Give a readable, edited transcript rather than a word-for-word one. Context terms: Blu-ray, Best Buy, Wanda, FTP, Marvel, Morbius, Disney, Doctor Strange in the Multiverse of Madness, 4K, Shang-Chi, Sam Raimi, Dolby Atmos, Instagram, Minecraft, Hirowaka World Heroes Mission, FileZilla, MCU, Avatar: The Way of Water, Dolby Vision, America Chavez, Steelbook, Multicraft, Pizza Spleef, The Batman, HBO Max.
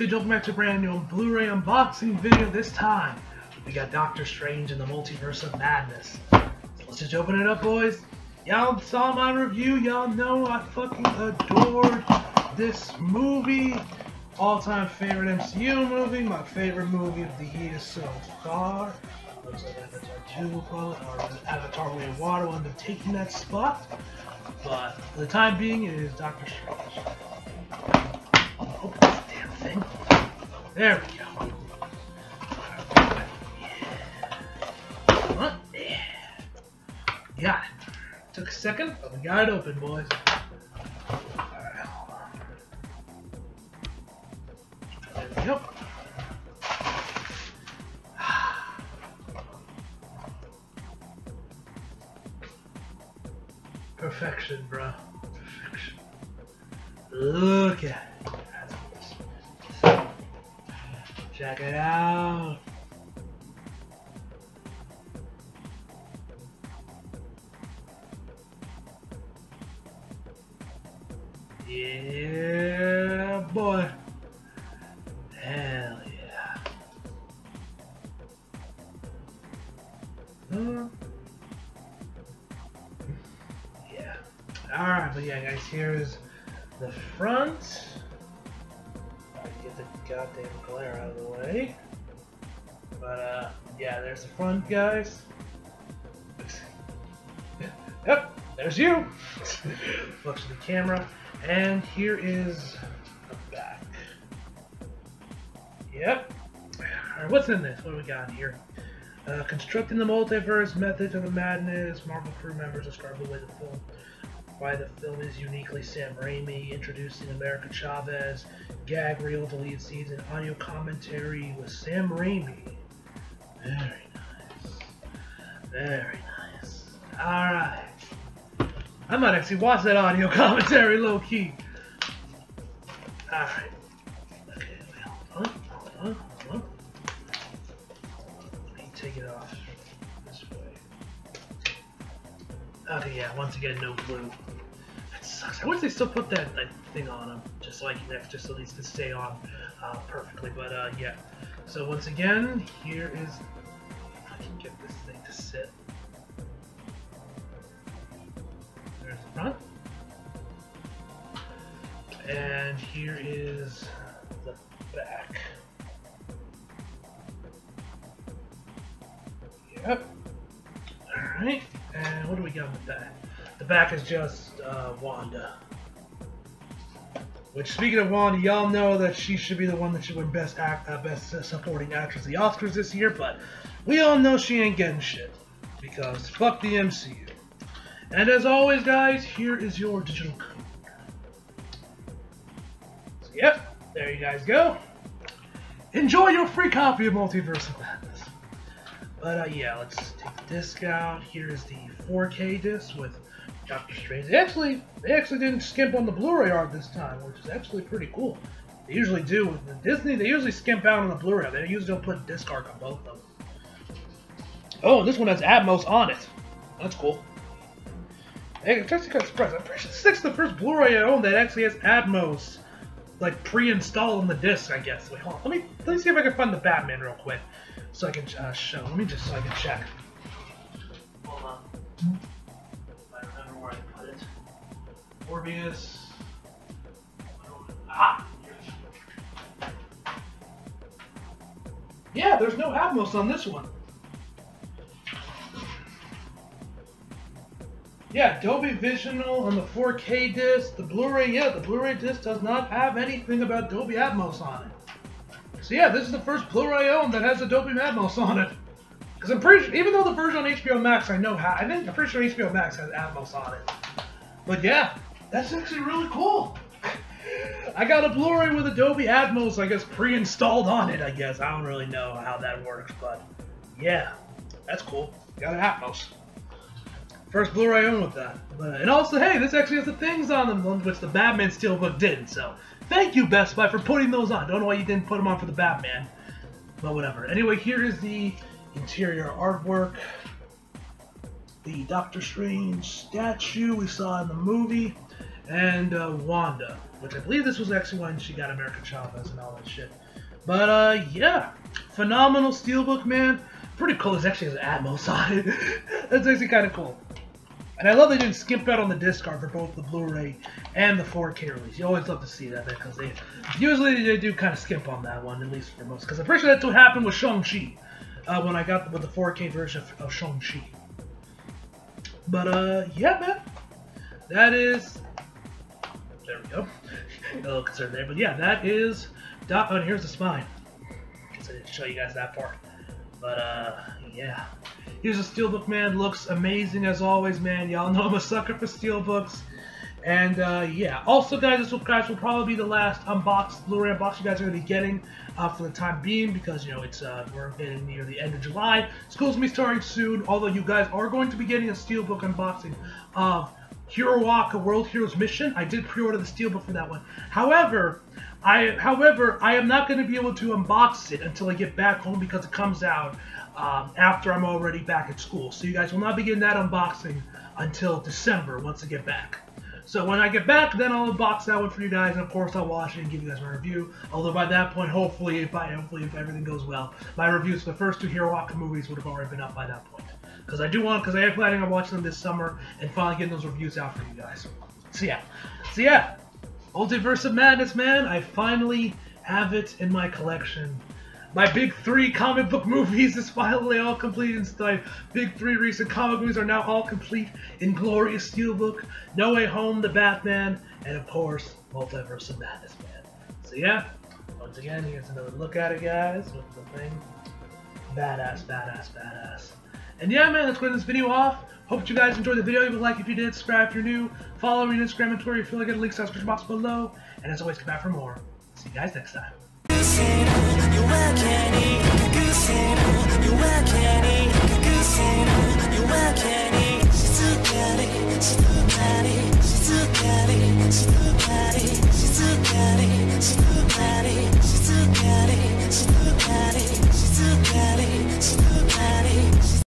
Welcome back to a brand new Blu-ray unboxing video. This time, we got Doctor Strange in the Multiverse of Madness. So let's just open it up, boys. Y'all saw my review. Y'all know I fucking adored this movie. All-time favorite MCU movie. My favorite movie of the year so far. Looks like Avatar 2 will call it, or Avatar: Way of Water will end up taking that spot. But for the time being, it is Doctor Strange. Thing. There we go. Yeah. Huh? Yeah. Got it. Took a second, but we got it open, boys. Alright, hold on. There we go. Perfection, bro. Perfection. Look at it. Check it out. Yeah, boy. Hell yeah. Yeah. Alright, but yeah, guys, here is the front. Goddamn glare out of the way, but yeah, there's the front, guys. Yep, there's you. Looks at the camera, and here is the back. Yep. All right, what's in this? What do we got here? Constructing the multiverse, methods of the madness. Marvel crew members describe the way the film. Why the film is uniquely Sam Raimi, introducing America Chavez, gag reel, deleted scenes, and audio commentary with Sam Raimi. Very nice. Very nice. Alright. I might actually watch that audio commentary low key. Alright. Okay, wait, hold on. Let me take it off. Okay, yeah, once again, no blue. That sucks. I wish they still put that thing on them, just like next, just so these could stay on perfectly. But yeah. So once again, here is. If I can get this thing to sit. There's the front, and here is the back. Yep. All right. And what do we got with that? The back is just Wanda. Which, speaking of Wanda, y'all know that she should be the one that should win Best Supporting Actress at the Oscars this year, but we all know she ain't getting shit. Because fuck the MCU. And as always, guys, here is your digital code. So, yep, there you guys go. Enjoy your free copy of Multiverse of Madness. But yeah, let's take the disc out. Here is the 4K disc with Doctor Strange. They actually didn't skimp on the Blu-ray art this time, which is actually pretty cool. They usually do with the Disney. They usually skimp out on the Blu-ray. They usually don't put disc art on both of them. Oh, and this one has Atmos on it. That's cool. Hey, Jessica Express. I'm pretty sure this is the first Blu-ray I own that actually has Atmos, like pre-installed on the disc, I guess. Wait, hold on. Let me see if I can find the Batman real quick. So I can show. Let me just so I can check. Hold on. I remember where I put it. Morbius. Ah! Yeah, there's no Atmos on this one. Yeah, Dolby Vision on the 4K disc. The Blu-ray, yeah, the Blu-ray disc does not have anything about Dolby Atmos on it. So yeah, this is the first Blu-ray I own that has Dolby Atmos on it. Because I'm pretty sure, even though the version on HBO Max, I'm pretty sure HBO Max has Atmos on it. But yeah, that's actually really cool. I got a Blu-ray with Dolby Atmos, I guess, pre-installed on it, I guess. I don't really know how that works, but yeah, that's cool. Got an Atmos. First Blu-ray I own with that. But, and also, hey, this actually has the things on them, which the Batman Steelbook didn't, so... Thank you, Best Buy, for putting those on. Don't know why you didn't put them on for the Batman, but whatever. Anyway, here is the interior artwork. The Doctor Strange statue we saw in the movie. and Wanda, which I believe this was actually when she got America Chavez and all that shit. But yeah, phenomenal Steelbook, man. Pretty cool. It actually has Atmos on it. That's actually kind of cool. And I love they didn't skimp out on the disc art for both the Blu-ray and the 4K release. You always love to see that, because usually they do kind of skimp on that one, at least for most. Because I'm pretty sure that's what happened with Shang-Chi when I got with the 4K version of Shang-Chi. But yeah, man, that is. There we go. A little concerned there, but yeah, that is. Oh, and here's the spine. I guess I didn't show you guys that part. But, yeah. Here's a Steelbook, man. Looks amazing as always, man. Y'all know I'm a sucker for Steelbooks. And, yeah. Also, guys, this will, probably be the last unboxed Blu-ray unboxing you guys are going to be getting for the time being, because, you know, it's we're getting near the end of July. School's going to be starting soon, although you guys are going to be getting a Steelbook unboxing of Hirowaka World Heroes Mission. I did pre-order the Steelbook for that one. However, I am not going to be able to unbox it until I get back home, because it comes out after I'm already back at school. So you guys will not be getting that unboxing until December once I get back. So when I get back, then I'll unbox that one for you guys, and of course I'll watch it and give you guys my review. Although by that point, hopefully, if everything goes well, my reviews for the first two Hirowaka movies would have already been up by that point. Because I do want, because I am planning on watching them this summer and finally getting those reviews out for you guys. So yeah, Multiverse of Madness, man, I finally have it in my collection. My big three comic book movies is finally all complete in style. Big three recent comic movies are now all complete in glorious Steelbook, No Way Home, The Batman, and of course, Multiverse of Madness, man. So yeah, once again, here's another look at it, guys, with the thing. Badass, badass, badass. And yeah, man, let's go ahead and this video off. Hope you guys enjoyed the video. Leave a like if you did. Subscribe if you're new. Follow me on Instagram and Twitter if you like it. Links in the description box below. And as always, come back for more. See you guys next time.